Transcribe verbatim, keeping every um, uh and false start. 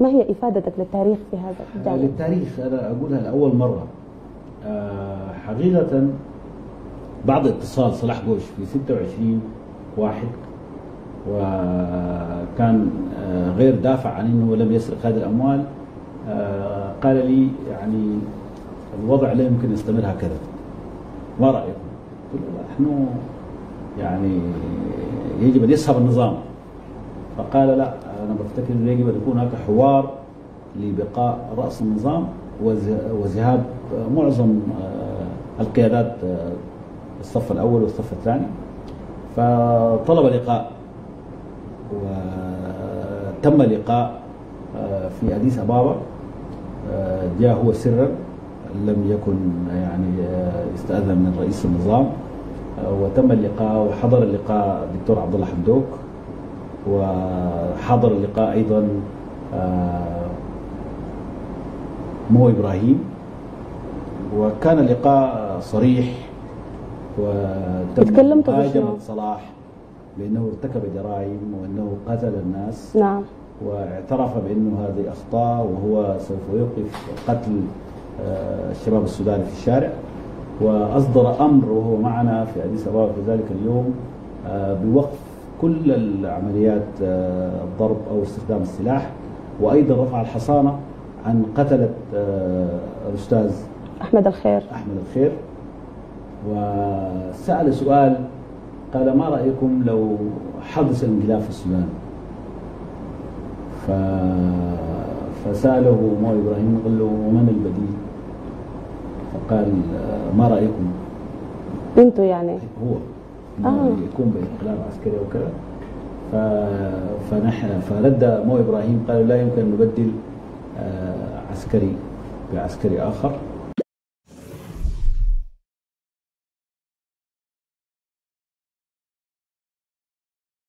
ما هي إفادتك للتاريخ في هذا الجانب؟ للتاريخ أنا أقولها لأول مرة أه حقيقة بعد اتصال صلاح قوش في ستة وعشرين واحد، وكان غير دافع عن انه لم يسرق هذه الاموال، قال لي يعني الوضع لا يمكن يستمر هكذا، ما رايكم؟ قلت له نحن يعني يجب ان يسحب النظام. فقال لا، انا بفتكر انه يجب ان يكون هناك حوار لبقاء راس النظام وذهاب معظم القيادات الصف الاول والصف الثاني. فطلب لقاء وتم لقاء في اديس ابابا، جاء هو سرا، لم يكن يعني استاذن من رئيس النظام، وتم اللقاء وحضر اللقاء الدكتور عبد الله حمدوك، وحضر اللقاء ايضا مو إبراهيم، وكان اللقاء صريح وتم مهاجمة صلاح بأنه ارتكب جرائم وأنه قتل الناس. نعم. واعترف بأنه هذه أخطاء وهو سوف يوقف قتل الشباب السوداني في الشارع، وأصدر أمر وهو معنا في أديس أبابا في ذلك اليوم بوقف كل العمليات الضرب أو استخدام السلاح، وأيضا رفع الحصانة عن قتلة الأستاذ أحمد الخير أحمد الخير وسأل سؤال قال ما رأيكم لو حدث انقلاب في السودان؟ ف... فسأله مو إبراهيم قال له ومن البديل؟ فقال ما رأيكم؟ بنته يعني هو آه. يكون بانقلاب عسكري وكذا. ف... فنحن فرد مو إبراهيم قال لا يمكن أن نبدل عسكري بعسكري آخر.